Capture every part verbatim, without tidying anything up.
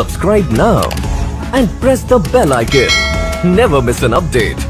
Subscribe now and press the bell icon. Never miss an update.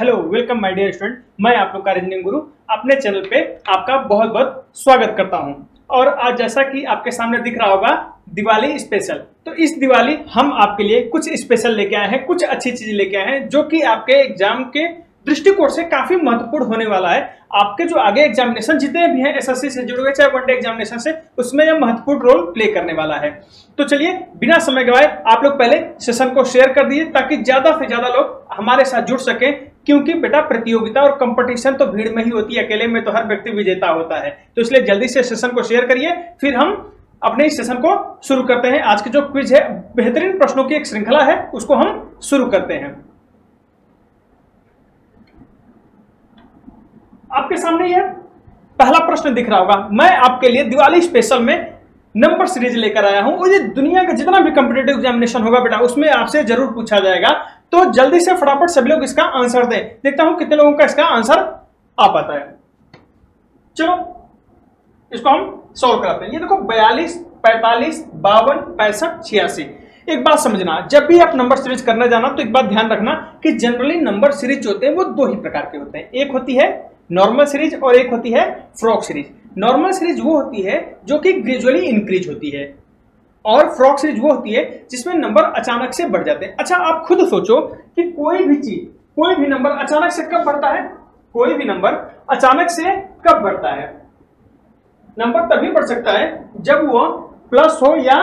Hello welcome my dear student, मैं आप लोग का reasoning गुरु अपने channel पे आपका बहुत बहुत स्वागत करता हूं। और आज जैसा कि आपके सामने दिख रहा होगा दिवाली स्पेशल, तो इस दिवाली हम आपके लिए कुछ स्पेशल लेके आए हैं, कुछ अच्छी चीजें लेके आए हैं जो कि आपके एग्जाम के दृष्टिकोण से काफी महत्वपूर्ण होने वाला है। आपके जो आगे एग्जामिनेशन जितने भी हैं एसएससी से जुड़े हुए चाहे वनडे एग्जामिनेशन से, उसमें यह महत्वपूर्ण रोल प्ले करने वाला है। तो चलिए बिना समय गवाए आप लोग पहले सेशन को शेयर कर दीजिए ताकि ज्यादा से ज्यादा लोग हमारे साथ जुड़ सके, क्योंकि बेटा प्रतियोगिता और कंपटीशन तो भीड़ में ही होती है, अकेले में तो हर व्यक्ति विजेता होता है। तो इसलिए जल्दी से सेशन को शेयर करिए, फिर हम अपने इस सेशन को शुरू करते हैं। आज के जो क्विज है बेहतरीन प्रश्नों की एक श्रृंखला है, उसको हम शुरू करते हैं। आपके सामने यह पहला प्रश्न दिख रहा होगा, मैं आपके लिए दिवाली स्पेशल में नंबर सीरीज लेकर आया हूं और ये दुनिया का जितना भी कॉम्पिटिटिव एग्जामिनेशन होगा बेटा उसमें आपसे जरूर पूछा जाएगा। तो जल्दी से फटाफट सभी लोग इसका आंसर दें, देखता हूं कितने लोगों का इसका आंसर आ पाता है। चलो इसको हम सॉल्व कराते हैं। ये देखो बयालीस, पैंतालीस, बावन, पैंसठ, छियासी। एक बात समझना, जब भी आप नंबर सीरीज करने जाना तो एक बात ध्यान रखना कि जनरली नंबर सीरीज होते हैं वो दो ही प्रकार के होते हैं, एक होती है नॉर्मल सीरीज और एक होती है फ्रॉक सीरीज। नॉर्मल सीरीज वो होती है जो कि ग्रेजुअली इंक्रीज होती है और फ्रॉक सीरीज वो होती है जिसमें नंबर अचानक से बढ़ जाते हैं। अच्छा आप खुद सोचो कि कोई भी चीज, कोई भी नंबर अचानक से कब बढ़ता है? कोई भी नंबर अचानक से कब बढ़ता है? नंबर तभी बढ़ सकता है जब वो प्लस हो या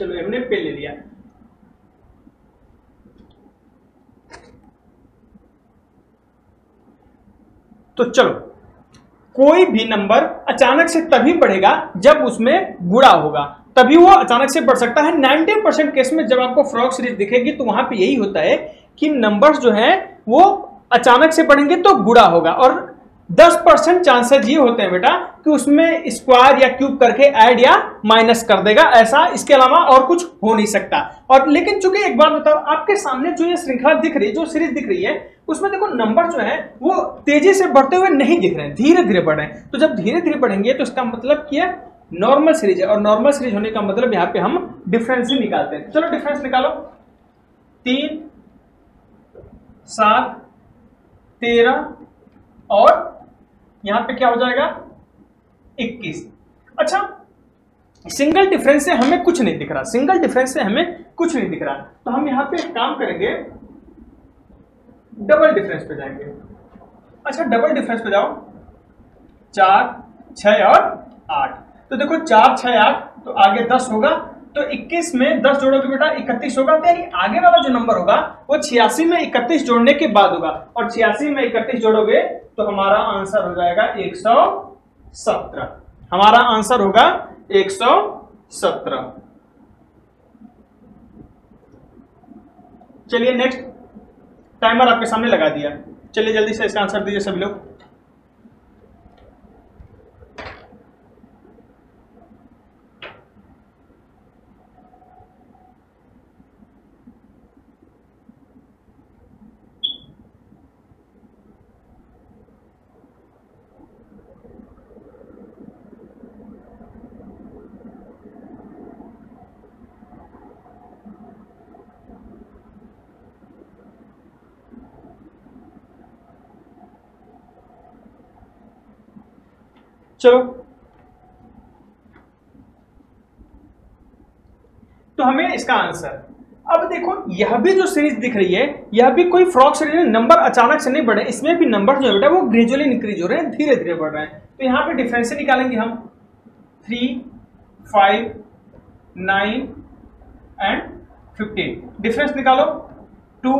चलो हमने पेन ले लिया। तो चलो कोई भी नंबर अचानक से तभी बढ़ेगा जब उसमें गुणा होगा, तभी वो अचानक से बढ़ सकता है। नब्बे परसेंट केस में जब आपको फ्रॉक सीरीज दिखेगी तो वहां पे यही होता है कि नंबर्स जो हैं वो अचानक से बढ़ेंगे तो गुणा होगा, और दस परसेंट चांसेस ये होते हैं बेटा कि उसमें स्क्वायर या क्यूब करके ऐड या माइनस कर देगा, ऐसा, इसके अलावा और कुछ हो नहीं सकता। और लेकिन चूंकि एक बात बताओ, आपके सामने जो ये श्रृंखला दिख रही है, जो सीरीज दिख रही है, उसमें देखो नंबर जो है वो तेजी से बढ़ते हुए नहीं दिख रहे हैं, धीरे धीरे बढ़ रहे हैं। तो जब धीरे धीरे बढ़ेंगे तो इसका मतलब क्या है? नॉर्मल सीरीज है, और नॉर्मल सीरीज होने का मतलब यहाँ पे हम डिफरेंस ही निकालते हैं। चलो डिफरेंस निकालो, तीन, सात, तेरह और यहां पे क्या हो जाएगा इक्कीस। अच्छा सिंगल डिफरेंस से हमें कुछ नहीं दिख रहा, सिंगल डिफरेंस से हमें कुछ नहीं दिख रहा, तो हम यहां पे काम करेंगे डबल डिफरेंस पे जाएंगे। अच्छा डबल डिफरेंस पे जाओ, चार, छह और आठ। तो देखो चार, छह, आठ, तो आगे दस होगा, तो इक्कीस में दस जोड़ोगे बेटा इकतीस होगा, यानी आगे वाला जो नंबर होगा वो छियासी में इकतीस जोड़ने के बाद होगा, और छियासी में इकतीस जोड़ोगे तो हमारा आंसर हो जाएगा एक सौ सत्रह। हमारा आंसर होगा एक सौ सत्रह। चलिए नेक्स्ट, टाइमर आपके सामने लगा दिया, चलिए जल्दी से इसका आंसर दीजिए सभी लोग। चलो तो हमें इसका आंसर, अब देखो यह भी जो सीरीज दिख रही है यह भी कोई फ्रॉक सीरीज है, नंबर अचानक से नहीं बढ़े, इसमें भी नंबर जो है वो ग्रेजुअली इंक्रीज हो रहे हैं, धीरे धीरे बढ़ रहे हैं। तो यहां पे डिफरेंस निकालेंगे हम three, five, nine and fifteen. Difference निकालो टू,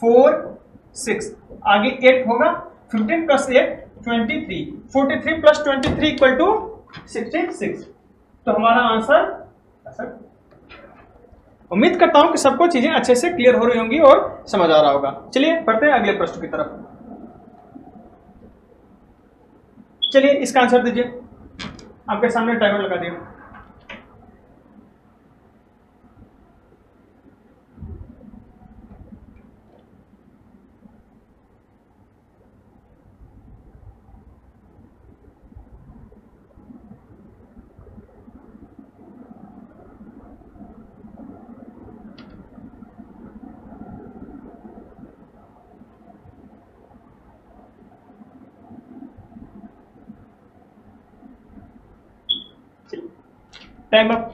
फोर, सिक्स, आगे एट होगा, फिफ्टीन प्लस एट तेईस, तैंतालीस प्लस तेईस इक्वल टू छियासठ। तो हमारा आंसर, उम्मीद करता हूं कि सबको चीजें अच्छे से क्लियर हो रही होंगी और समझ आ रहा होगा। चलिए बढ़ते हैं अगले प्रश्न की तरफ। चलिए इसका आंसर दीजिए, आपके सामने टाइमर लगा दिया। Time up.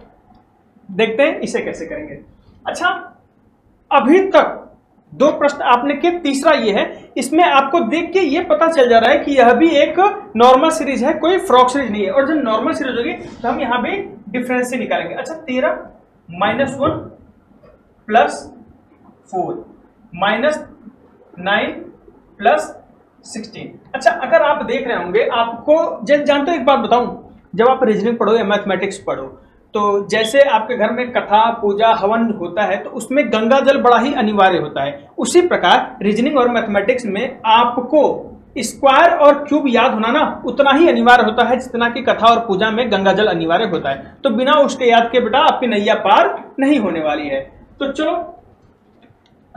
देखते हैं इसे कैसे करेंगे। अच्छा, अभी तक दो प्रश्न आपने किए, तीसरा ये है। इसमें आपको देख के ये पता चल जा रहा है कि यह भी एक नॉर्मल सीरीज है, कोई फ्रॉग सीरीज नहीं है। और जब नॉर्मल सीरीज होगी तो हम यहाँ पे डिफरेंस से निकालेंगे। अच्छा, तेरह minus one plus four minus nine plus sixteen. अच्छा, अगर आप देख रहे होंगे, आपको जैसे जानते हो, एक बात बताऊं, जब आप रीजनिंग पढ़ो या मैथमेटिक्स पढ़ो तो जैसे आपके घर में कथा पूजा हवन होता है तो उसमें गंगा जल बड़ा ही अनिवार्य होता है। उसी प्रकार रीजनिंग और मैथमेटिक्स में आपको स्क्वायर और क्यूब याद होना ना उतना ही अनिवार्य होता है जितना कि कथा और पूजा में गंगा जल अनिवार्य होता है। तो बिना उसके याद के बेटा आपकी नैया पार नहीं होने वाली है। तो चलो,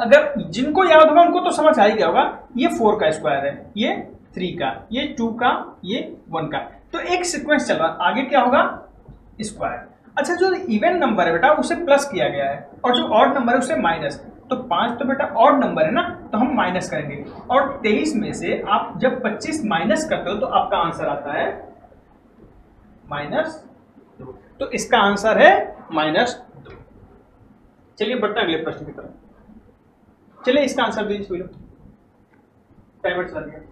अगर जिनको याद होगा उनको तो समझ आ ही गया होगा। ये फोर का स्क्वायर है, ये थ्री का, ये टू का, ये वन का। तो एक सीक्वेंस चल रहा, आगे क्या होगा, स्क्वायर। अच्छा, जो इवन नंबर है बेटा उसे प्लस किया गया है और जो ऑड नंबर है उसे माइनस। तो पांच तो बेटा ऑड नंबर है ना, तो हम माइनस करेंगे। और तेईस में से आप जब पच्चीस माइनस करते हो तो आपका आंसर आता है माइनस दो। तो इसका आंसर है माइनस दो। चलिए बढ़ते हैं अगले प्रश्न की तरफ। चलिए इसका आंसर भी सुन लो, टाइमर चला दिया।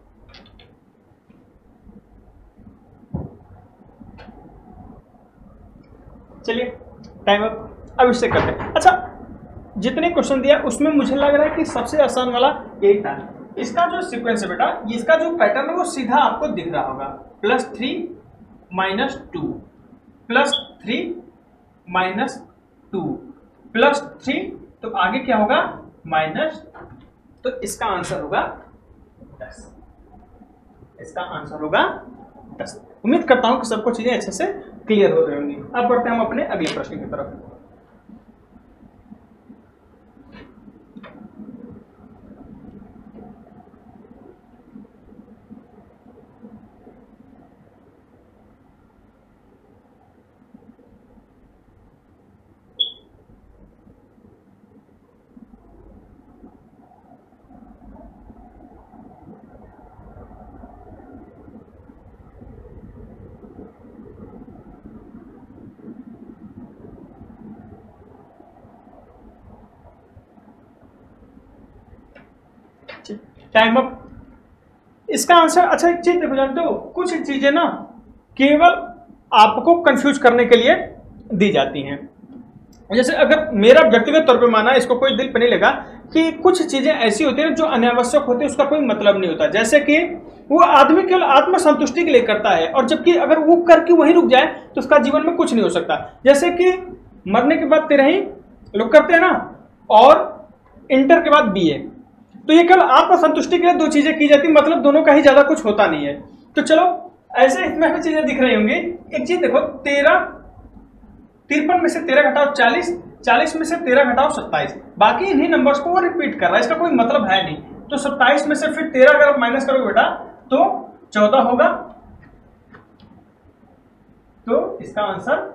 चलिए टाइम अप, अब इससे करते हैं। अच्छा, जितने क्वेश्चन दिया उसमें मुझे लग रहा है कि सबसे आसान वाला एक था। इसका जो सीक्वेंस है बेटा, इसका जो पैटर्न है वो सीधा आपको दिख रहा होगा। Plus three minus two, plus three minus two, plus three, तो आगे क्या होगा, माइनस। तो इसका आंसर होगा दस। इसका आंसर होगा दस। उम्मीद करता हूं कि सबको चीजें अच्छे से क्लियर हो रही होंगी। अब बढ़ते हैं हम अपने अगले प्रश्न की तरफ। Time up. इसका आंसर, अच्छा एक चीज देखो, जानते हो कुछ चीजें ना केवल आपको कंफ्यूज करने के लिए दी जाती हैं। जैसे अगर मेरा व्यक्तिगत तौर पे माना, इसको कोई दिल पे नहीं लगा, कि कुछ चीजें ऐसी होती हैं जो अनावश्यक होती है, उसका कोई मतलब नहीं होता। जैसे कि वो आदमी केवल आत्मसंतुष्टि के लिए करता है, और जबकि अगर वो करके वहीं रुक जाए तो उसका जीवन में कुछ नहीं हो सकता। जैसे कि मरने के बाद तेरह ही लोग करते हैं ना, और इंटर के बाद बी ए। तो ये केवल आत्मसंतुष्टि के लिए दो चीजें की जाती, मतलब दोनों का ही ज्यादा कुछ होता नहीं है। तो चलो, ऐसे इसमें हमें चीजें दिख रही होंगी। एक चीज देखो, तेरह तिरपन में से तेरह घटाओ चालीस, चालीस में से तेरह घटाओ सत्ताईस, बाकी इन्हीं नंबर्स को वो रिपीट कर रहा है, इसका कोई मतलब है नहीं। तो सत्ताईस में से फिर तेरह अगर माइनस करोगे बेटा तो चौदह होगा। तो इसका आंसर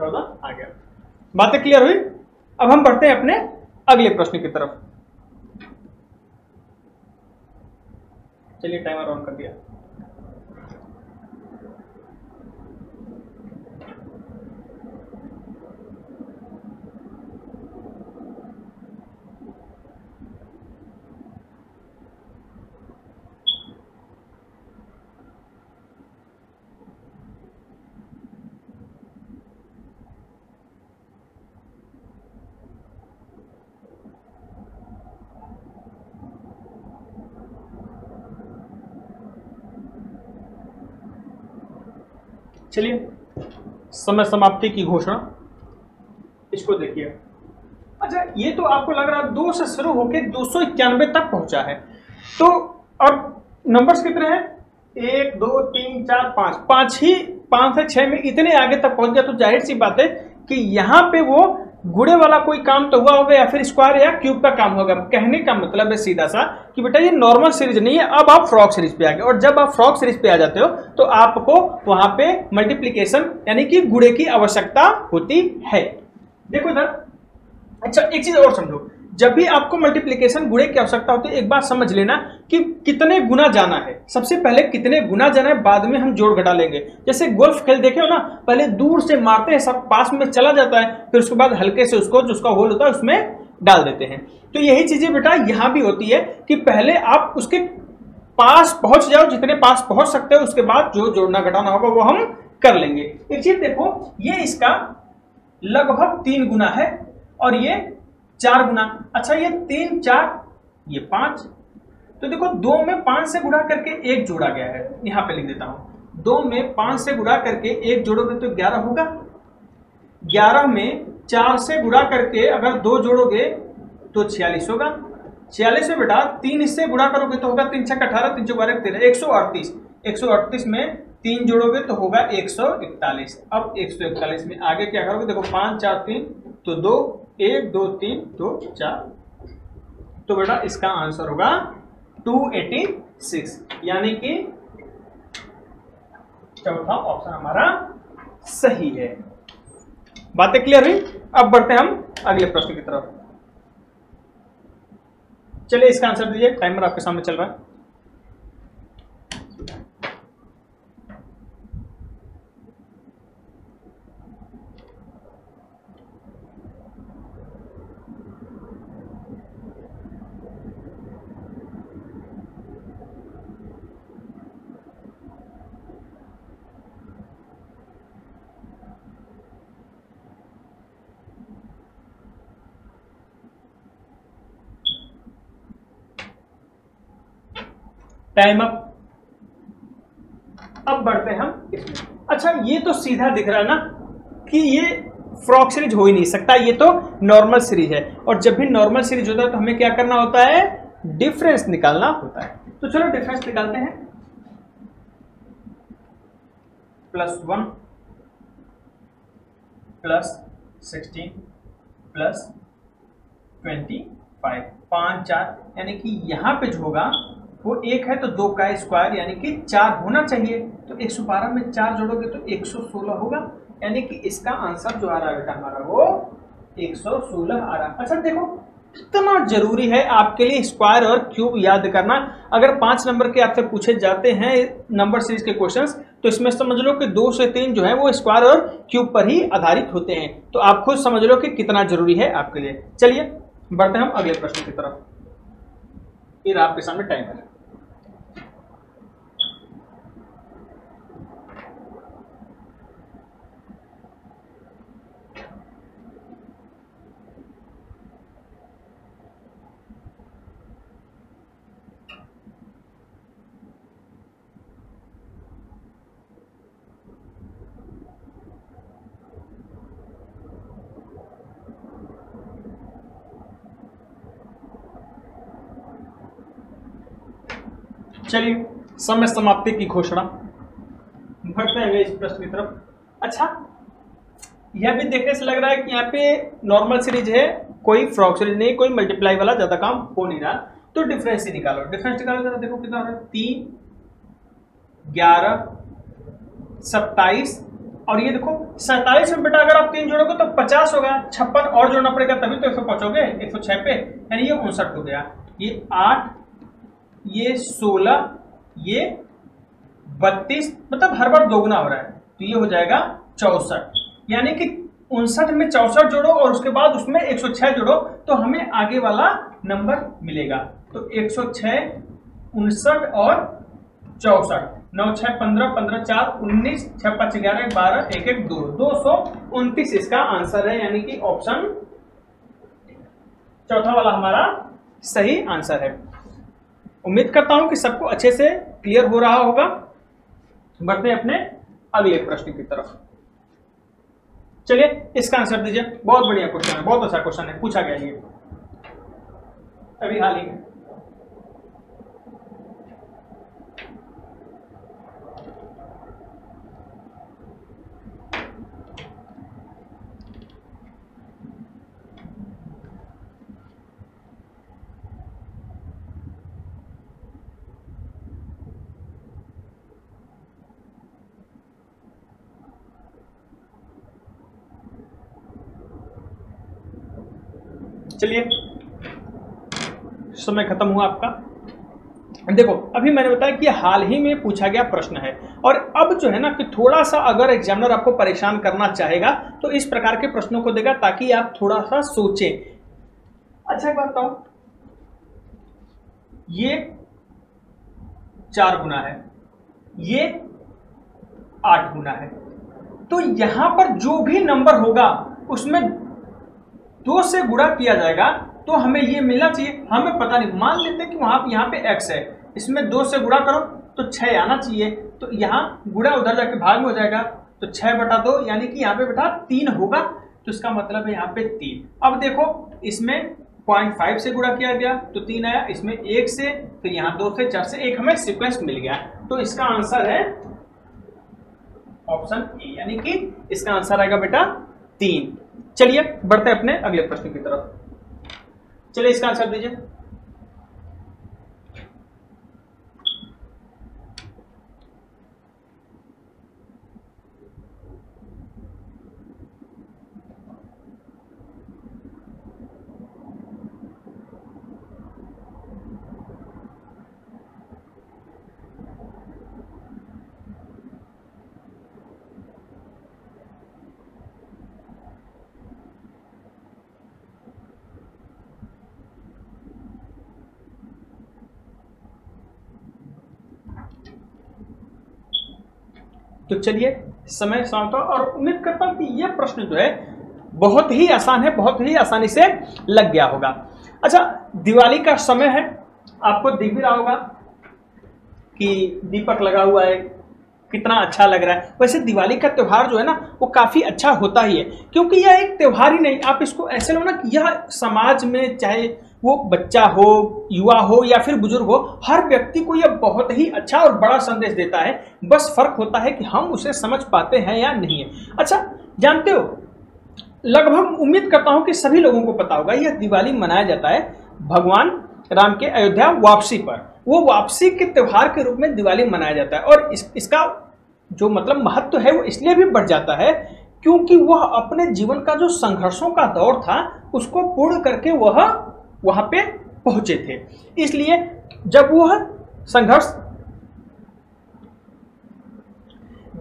चौदह आ गया। बातें क्लियर हुई। अब हम बढ़ते हैं अपने अगले प्रश्न की तरफ। चलिए टाइमर ऑन कर दिया। चलिए, समय समाप्ति की घोषणा, इसको देखिए। अच्छा, ये तो आपको लग रहा है दो से शुरू होकर दो सौ इक्यानवे तक पहुंचा है। तो अब नंबर्स कितने हैं, एक दो तीन चार पांच, पांच ही पांच से छह में इतने आगे तक पहुंच गया। तो जाहिर सी बात है कि यहाँ पे वो गुड़े वाला कोई काम तो हुआ होगा, या फिर स्क्वायर या क्यूब का काम होगा। कहने का मतलब है सीधा सा कि बेटा ये नॉर्मल सीरीज नहीं है, अब आप फ्रॉग सीरीज पे आ गए। और जब आप फ्रॉग सीरीज पे आ जाते हो तो आपको वहां पे मल्टीप्लिकेशन यानी कि गुड़े की आवश्यकता होती है। देखो इधर, अच्छा एक चीज और समझो, जब भी आपको मल्टीप्लीकेशन गुणे की आवश्यकता होती है, एक बात समझ लेना कि कितने गुना जाना है। सबसे पहले कितने गुना जाना है, बाद में हम जोड़ घटा लेंगे। जैसे गोल्फ खेल देखे हो ना, पहले दूर से मारते हैं, सब पास में चला जाता है, फिर उसके बाद हल्के से उसको जो उसका होल होता है उसमें डाल देते हैं। तो यही चीजें बेटा यहां भी होती है कि पहले आप उसके पास पहुंच जाओ, जितने पास पहुंच सकते हो, उसके बाद जो जोड़ना घटाना होगा वो हम कर लेंगे। एक चीज देखो, ये इसका लगभग तीन गुना है और ये चार गुना। अच्छा, ये तीन चार ये पांच, तो देखो दो में पांच से गुणा करके एक जोड़ा गया है। यहां पे लिख देता हूं, दो में पांच से गुणा करके एक जोड़ोगे तो ग्यारह होगा। ग्यारह में चार से गुणा करके अगर दो जोड़ोगे तो छियालीस होगा। छियालीस में बेटा तीन से गुणा करोगे तो होगा तीन छह अठारह, तीन चौबारह तेरह, एक सौ अड़तीस। एक सौ अड़तीस में तीन जोड़ोगे तो होगा एक सौ इकतालीस। अब एक सौ इकतालीस में आगे क्या करोगे, देखो पांच चार तीन तो दो, एक दो तीन दो चार, तो बेटा इसका आंसर होगा दो सौ छियासी, यानी कि चौथा ऑप्शन हमारा सही है। बातें क्लियर हुई। अब बढ़ते हैं हम अगले प्रश्न की तरफ। चलिए इसका आंसर दीजिए, टाइमर आपके सामने चल रहा है। Time up. अब बढ़ते हैं हम इसमें। अच्छा, ये तो सीधा दिख रहा है ना कि ये फ्रॉग सीरीज हो ही नहीं सकता, ये तो नॉर्मल सीरीज है, और जब भी नॉर्मल सीरीज होता है तो हमें क्या करना होता है, डिफरेंस निकालना होता है। तो चलो डिफरेंस निकालते हैं। Plus one plus sixteen plus twenty five, पांच चार, यानी कि यहां पे जो होगा वो एक है तो दो का स्क्वायर यानी कि चार होना चाहिए। तो एक सौ बारह में चार जोड़ोगे तो एक सौ सोलह होगा, यानी कि इसका आंसर जो आ रहा है बेटा हमारा वो एक सौ सोलह आ रहा है। अच्छा देखो, कितना जरूरी है आपके लिए स्क्वायर और क्यूब याद करना। अगर पांच नंबर के आपसे पूछे जाते हैं नंबर सीरीज के क्वेश्चंस, तो इसमें समझ लो कि दो से तीन जो है वो स्क्वायर और क्यूब पर ही आधारित होते हैं। तो आप खुद समझ लो कि कितना जरूरी है आपके लिए। चलिए बढ़ते हैं हम अगले प्रश्न की तरफ। फिर आपके सामने टाइम है। चलिए, समय समाप्ति की घोषणा। बढ़ते हैं इस प्रश्न की तरफ। अच्छा, यह भी देखने से लग रहा है कि यहाँ पे नॉर्मल सीरीज है, कोई फ्रॉग सीरीज नहीं, कोई मल्टीप्लाई वाला ज्यादा काम हो नहीं रहा। तो डिफरेंस ही निकालो। डिफरेंस निकालो जरा, देखो कितना है, तीन ग्यारह सत्ताईस, और ये देखो सैतालीस में बेटा अगर आप तीन जोड़ोगे तो पचास होगा, छप्पन और जोड़ना पड़ेगा तभी तो एक सौ पहुंचोगे एक सौ छह पे, यानी ये उनसठ हो गया। ये आठ, ये सोलह, ये बत्तीस, मतलब हर बार दोगुना हो रहा है, तो ये हो जाएगा चौसठ। यानी कि उनसठ में चौसठ जोड़ो और उसके बाद उसमें एक सौ छह जोड़ो तो हमें आगे वाला नंबर मिलेगा। तो एक सौ छह, उनसठ और चौसठ, नौ छह पंद्रह, पंद्रह चार उन्नीस, छह पाँच ग्यारह, बारह एक एक दो, दो सौ उनतीस इसका आंसर है। यानी कि ऑप्शन चौथा वाला हमारा सही आंसर है। उम्मीद करता हूं कि सबको अच्छे से क्लियर हो रहा होगा। बढ़ते हैं अपने अगले प्रश्न की तरफ। चलिए इसका आंसर दीजिए। बहुत बढ़िया क्वेश्चन है, बहुत अच्छा क्वेश्चन है, पूछा गया ये अभी हाल ही में। चलिए समय खत्म हुआ आपका। देखो अभी मैंने बताया कि हाल ही में पूछा गया प्रश्न है, और अब जो है ना कि थोड़ा सा अगर एग्जामिनर आपको परेशान करना चाहेगा तो इस प्रकार के प्रश्नों को देगा ताकि आप थोड़ा सा सोचें। अच्छा एक बात बताओ, ये चार गुना है, ये आठ गुना है, तो यहां पर जो भी नंबर होगा उसमें दो से गुणा किया जाएगा तो हमें ये मिलना चाहिए। हमें पता नहीं, मान लेते हैं कि वहां पर यहाँ पे x है, इसमें दो से गुणा करो तो छह आना चाहिए, तो यहाँ गुणा उधर जाके भाग में हो जाएगा तो छह बटा दो यानी कि यहाँ पे बेटा तीन होगा, तो इसका मतलब है यहाँ पे तीन। अब देखो इसमें पॉइंट फाइव से गुणा किया गया तो तीन आया, इसमें एक से, तो यहाँ दो से, चार से, एक हमें सीक्वेंस मिल गया, तो इसका आंसर है ऑप्शन ए, यानी कि इसका आंसर आएगा बेटा तीन। चलिए बढ़ते हैं अपने अगले प्रश्न की तरफ। चलिए इसका आंसर दीजिए। तो चलिए समय समाप्त हुआ, और उम्मीद करता हूं कि यह प्रश्न जो है बहुत ही आसान है, बहुत ही आसानी से लग गया होगा। अच्छा, दिवाली का समय है, आपको दिख भी रहा होगा कि दीपक लगा हुआ है, कितना अच्छा लग रहा है। वैसे दिवाली का त्यौहार जो है ना वो काफी अच्छा होता ही है, क्योंकि यह एक त्यौहार ही नहीं, आप इसको ऐसे लो ना कि यह समाज में चाहे वो बच्चा हो, युवा हो या फिर बुजुर्ग हो, हर व्यक्ति को यह बहुत ही अच्छा और बड़ा संदेश देता है। बस फर्क होता है कि हम उसे समझ पाते हैं या नहीं है। अच्छा जानते हो, लगभग उम्मीद करता हूं कि सभी लोगों को पता होगा, यह दिवाली मनाया जाता है भगवान राम के अयोध्या वापसी पर, वो वापसी के त्यौहार के रूप में दिवाली मनाया जाता है। और इस, इसका जो मतलब महत्व है वो इसलिए भी बढ़ जाता है क्योंकि वह अपने जीवन का जो संघर्षों का दौर था उसको पूर्ण करके वह वहां पे पहुंचे थे, इसलिए जब वह संघर्ष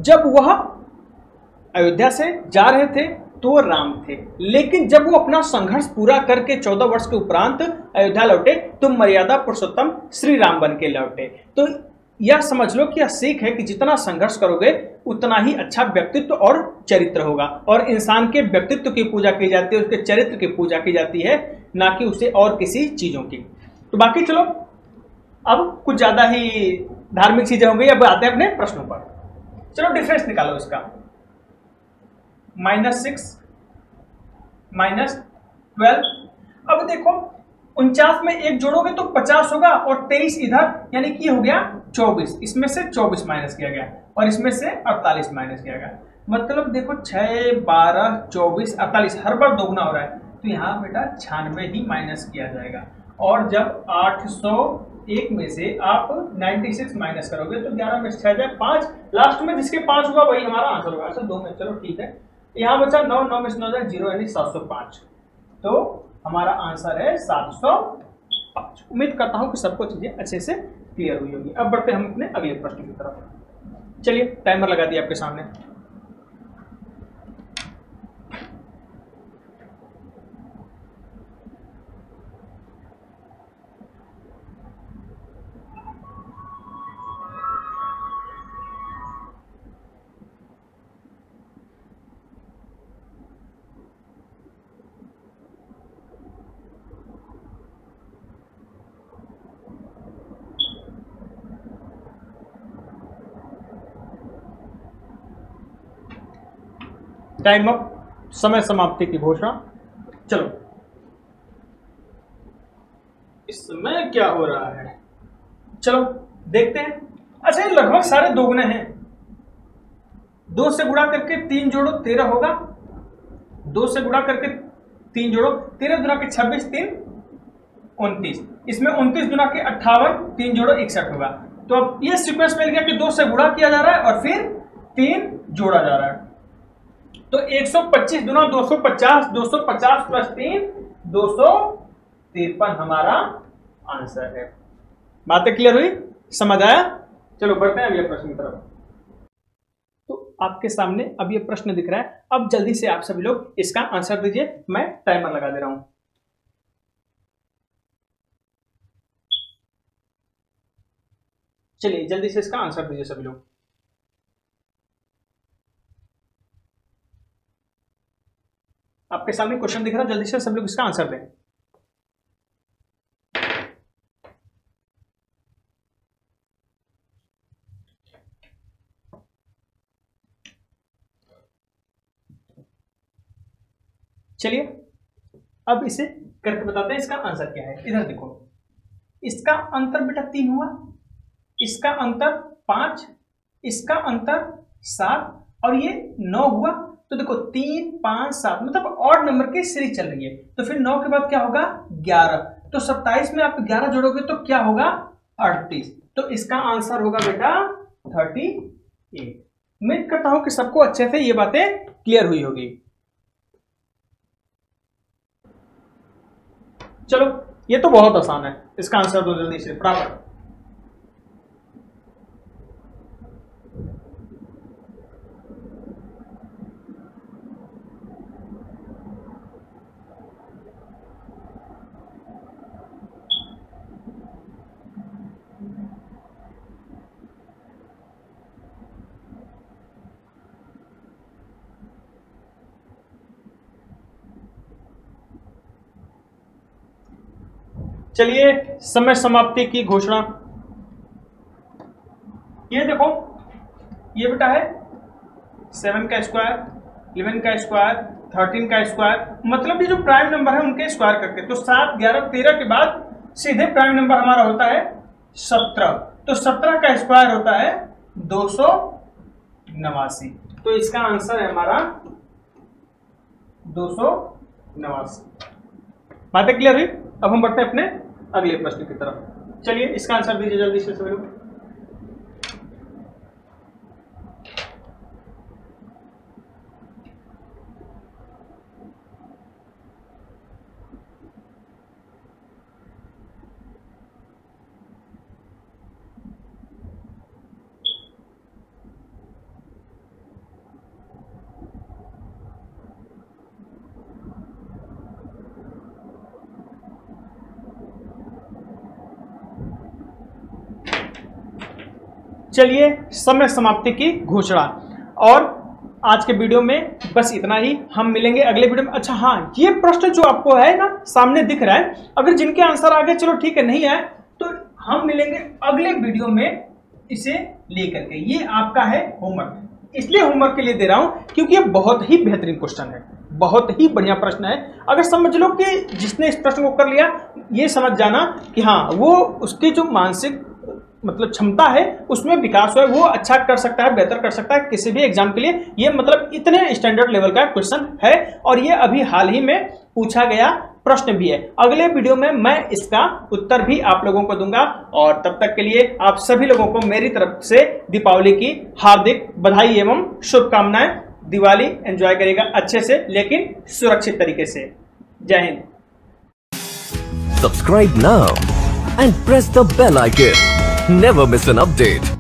जब वह अयोध्या से जा रहे थे तो राम थे, लेकिन जब वो अपना संघर्ष पूरा करके चौदह वर्ष के उपरांत अयोध्या लौटे तो मर्यादा पुरुषोत्तम श्री राम बन के लौटे। तो यह समझ लो कि यह सीख है कि जितना संघर्ष करोगे उतना ही अच्छा व्यक्तित्व और चरित्र होगा, और इंसान के व्यक्तित्व की पूजा की जाती है, उसके चरित्र की पूजा की जाती है, ना कि उसे और किसी चीजों की। तो बाकी चलो अब कुछ ज्यादा ही धार्मिक चीजें हो गई, अब आते हैं अपने प्रश्नों पर। चलो डिफरेंस निकालो इसका, माइनस सिक्स माइनस ट्वेल्व। अब देखो उनचास में एक जोड़ोगे तो पचास होगा, और तेईस इधर यानी कि हो गया चौबीस, इसमें से चौबीस माइनस किया गया और इसमें से अड़तालीस माइनस किया गया, मतलब देखो छः बारह चौबीस अड़तालीस हर बार दोगुना हो रहा है, तो यहाँ बेटा छियानवे ही माइनस किया जाएगा। और जब आठ सौ एक में से आप छियानवे माइनस करोगे तो ग्यारह में छः जाए पाँच, लास्ट में जिसके पाँच हुआ वही हमारा आंसर होगा। अच्छा दो में, चलो ठीक है, यहाँ बचा नौ, नौ में से नौ जाए जीरो यानी सात सौ पाँच, तो हमारा आंसर है सात सौ पाँच। उम्मीद करता हूं कि सबको चीजें अच्छे से क्लियर हुई होगी। अब बढ़ते हम अपने अगले प्रश्न की तरफ। चलिए टाइमर लगा दिया आपके सामने। टाइम अप, समय समाप्ति की घोषणा। चलो इस समय क्या हो रहा है चलो देखते हैं। अच्छा ये लगभग सारे दोगुने हैं, दो से गुणा करके तीन जोड़ो तेरह होगा, दो से गुणा करके तीन जोड़ो तेरह, दुना के छब्बीस, तीन उनतीस, इसमें उनतीस दुना के अट्ठावन, तीन जोड़ो इकसठ होगा। तो अब ये सीक्वेंस मिल गया कि दो से गुणा किया जा रहा है और फिर तीन जोड़ा जा रहा है, तो एक सौ पच्चीस दुना दो सौ पचास, दो सौ पचास प्लस तीन दो सौ तिरपन हमारा आंसर है। बातें क्लियर हुई, समझ आया? चलो बढ़ते हैं अगले प्रश्न की तरफ। तो आपके सामने अब ये प्रश्न दिख रहा है, अब जल्दी से आप सभी लोग इसका आंसर दीजिए। मैं टाइमर लगा दे रहा हूं। चलिए जल्दी से इसका आंसर दीजिए सभी लोग। आपके सामने क्वेश्चन दिख रहा है, जल्दी से सब लोग इसका आंसर दें। चलिए अब इसे करके बताते हैं इसका आंसर क्या है। इधर देखो, इसका अंतर बेटा तीन हुआ, इसका अंतर पांच, इसका अंतर सात और ये नौ हुआ। तो देखो तीन पांच सात मतलब ऑड नंबर की सीरीज चल रही है। तो फिर नौ के बाद क्या होगा ग्यारह। तो सत्ताईस में आप ग्यारह जोड़ोगे तो क्या होगा अड़तीस। तो इसका आंसर होगा बेटा अड़तीस। उम्मीद करता हूं कि सबको अच्छे से ये बातें क्लियर हुई होगी। चलो ये तो बहुत आसान है, इसका आंसर दो जल्दी से बराबर। चलिए समय समाप्ति की घोषणा। ये देखो ये बेटा है सेवन का स्क्वायर, इलेवन का स्क्वायर, थर्टीन का स्क्वायर, मतलब ये जो प्राइम नंबर है उनके स्क्वायर करके। तो सात ग्यारह तेरह के बाद सीधे प्राइम नंबर हमारा होता है सत्रह। तो सत्रह का स्क्वायर होता है दो सौ नवासी। तो इसका आंसर है हमारा दो सौ नवासी। बातें क्लियर हुई? अब हम बढ़ते हैं अपने अगले प्रश्न की तरफ। चलिए इसका आंसर दीजिए जल्दी से सभी लोग। चलिए समय समाप्ति की घोषणा। और आज के वीडियो में बस इतना ही, हम मिलेंगे अगले वीडियो में। अच्छा हाँ, ये प्रश्न जो आपको है ना सामने दिख रहा है, अगर जिनके आंसर आ गए चलो ठीक है, नहीं आए तो हम मिलेंगे अगले वीडियो में इसे लेकर के। ये आपका है होमवर्क, इसलिए होमवर्क के लिए दे रहा हूँ क्योंकि ये बहुत ही बेहतरीन क्वेश्चन है, बहुत ही बढ़िया प्रश्न है। अगर समझ लो कि जिसने इस प्रश्न को कर लिया ये समझ जाना कि हाँ वो उसकी जो मानसिक मतलब क्षमता है उसमें विकास हुआ है, वो अच्छा कर सकता है, बेहतर कर सकता है किसी भी एग्जाम के लिए। ये मतलब इतने स्टैंडर्ड लेवल का क्वेश्चन है और ये अभी हाल ही में पूछा गया प्रश्न भी है। अगले वीडियो में मैं इसका उत्तर भी आप लोगों को दूंगा। और तब तक के लिए आप सभी लोगों को मेरी तरफ से दीपावली की हार्दिक बधाई एवं शुभकामनाएं। दिवाली एंजॉय करेगा अच्छे से लेकिन सुरक्षित तरीके से। जय हिंद। Subscribe now and press the bell icon. Never miss an update.